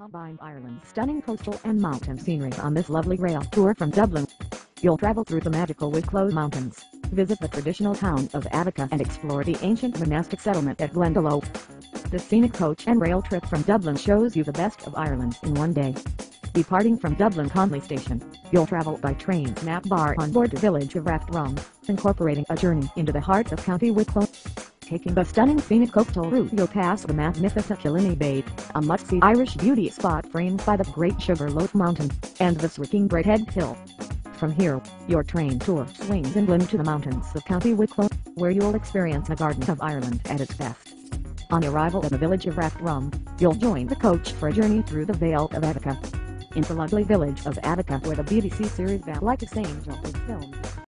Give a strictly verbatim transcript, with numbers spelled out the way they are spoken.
Combine Ireland's stunning coastal and mountain scenery on this lovely rail tour from Dublin. You'll travel through the magical Wicklow Mountains, visit the traditional town of Avoca and explore the ancient monastic settlement at Glendalough. This scenic coach and rail trip from Dublin shows you the best of Ireland in one day. Departing from Dublin Connolly Station, you'll travel by train to Nappbar on board the village of Rathdrum, incorporating a journey into the heart of County Wicklow. Taking the stunning scenic coastal route, you'll pass the magnificent Killiney Bay, a must-see Irish beauty spot framed by the Great Sugarloaf Mountain, and the sweeping Bray Head Hill. From here, your train tour swings inland to the mountains of County Wicklow, where you'll experience the Garden of Ireland at its best. On arrival at the village of Rathdrum, you'll join the coach for a journey through the Vale of Avoca. In the lovely village of Avoca, where the B B C series Ballykissangel was filmed.